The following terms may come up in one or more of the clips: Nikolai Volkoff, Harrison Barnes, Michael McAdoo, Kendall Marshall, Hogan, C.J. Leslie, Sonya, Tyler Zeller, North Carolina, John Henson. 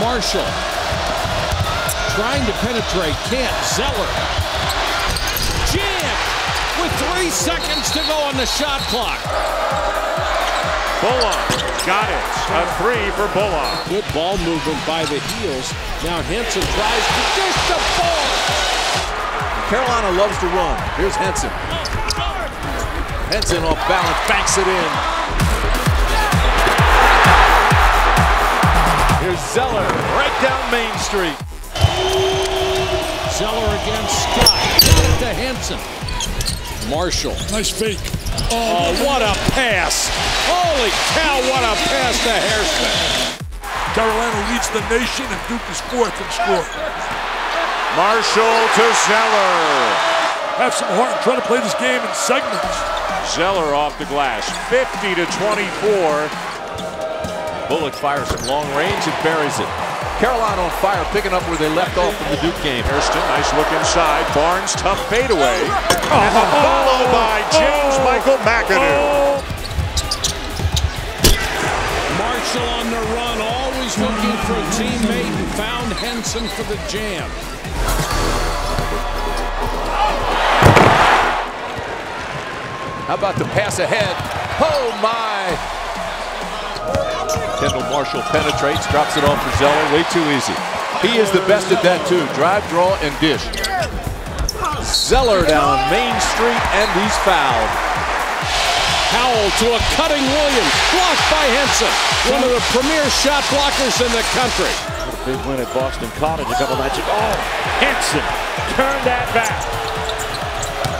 Marshall trying to penetrate, can't. Zeller jammed with 3 seconds to go on the shot clock. Bullock got it. A three for Bullock. Good ball movement by the heels. Now Henson tries to dish the ball. Carolina loves to run. Here's Henson. Henson off balance, banks it in. Here's Zeller right down Main Street. Zeller against Scott. Got it to Henson. Marshall. Nice fake. Oh, what a pass. Holy cow, what a pass to Harrison. Carolina leads the nation and Duke is fourth in score. Marshall to Zeller. Have some heart and try to play this game in segments. Zeller off the glass, 50 to 24. Bullock fires from long range and buries it. Carolina on fire, picking up where they left off from the Duke game. Hairston, nice look inside. Barnes, tough fadeaway. And the follow by James Michael McAdoo. Marshall on the run, always looking for a teammate, and found Henson for the jam. How about the pass ahead? Oh my! Kendall Marshall penetrates, drops it off for Zeller, way too easy. He is the best at that too, drive, draw, and dish. Zeller down Main Street, and he's fouled. Howell to a cutting Williams, blocked by Henson, one of the premier shot blockers in the country. What a big win at Boston College a couple nights ago. Oh, Henson turned that back.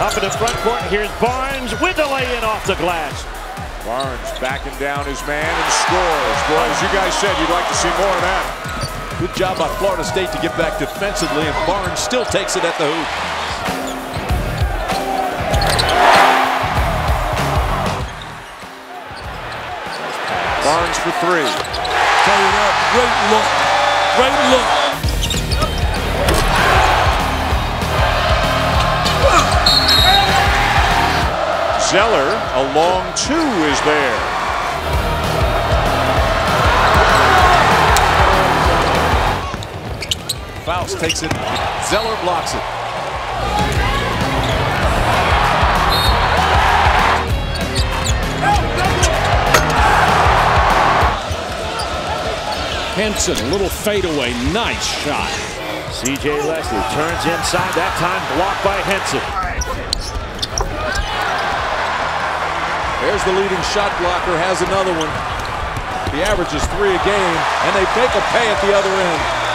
Up in the front court, here's Barnes with the lay-in off the glass. Barnes backing down his man and scores. Boy, as you guys said, you'd like to see more of that. Good job by Florida State to get back defensively, and Barnes still takes it at the hoop. Barnes for three. Tell you what, great look. Great look. Zeller, a long two is there. Faust takes it. Zeller blocks it. Henson, a little fadeaway. Nice shot. C.J. Leslie turns inside. That time blocked by Henson. There's the leading shot blocker, has another one. The average is 3 a game, and they take a pay at the other end.